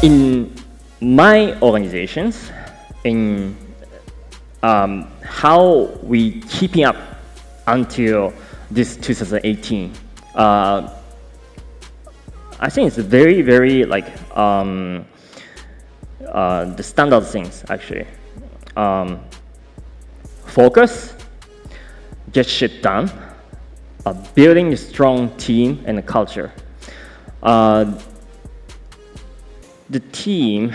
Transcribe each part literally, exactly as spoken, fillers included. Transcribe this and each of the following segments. In my organizations, in um, how we keeping up until this two thousand eighteen, uh, I think it's very, very like um, uh, the standard things actually. Um, focus, get shit done, uh, building a strong team and a culture. Uh, The team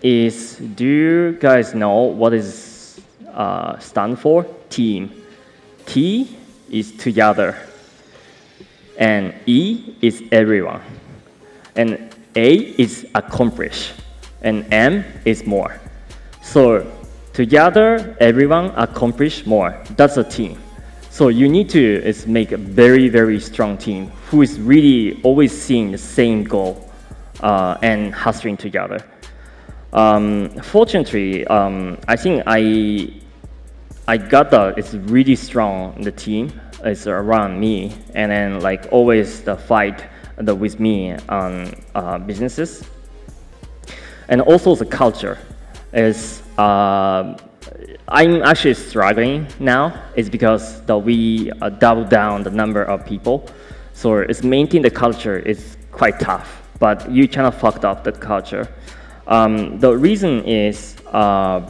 is, do you guys know what is uh, stand for? Team. T is together. And E is everyone. And A is accomplish. And M is more. So together, everyone accomplish more. That's a team. So you need to is make a very, very strong team who is really always seeing the same goal. Uh, and hustling together. Um, fortunately, um, I think I I got that it's really strong. The team is around me, and then like always the fight the, with me on uh, businesses, and also the culture is. Uh, I'm actually struggling now. It's because that we uh, double down the number of people, so it's maintain the culture is quite tough. But you kind of fucked up the culture. Um, the reason is, uh,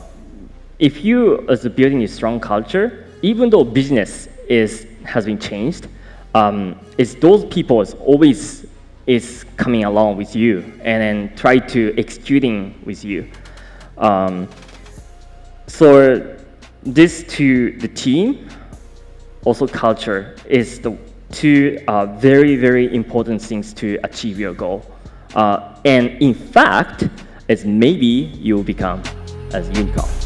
if you as a building a strong culture, even though business is has been changed, um, it's those people is always is coming along with you and then try to executing with you. Um, so this to the team, also culture is the two uh, very very important things to achieve your goal. Uh, and in fact, it's maybe you'll become a unicorn.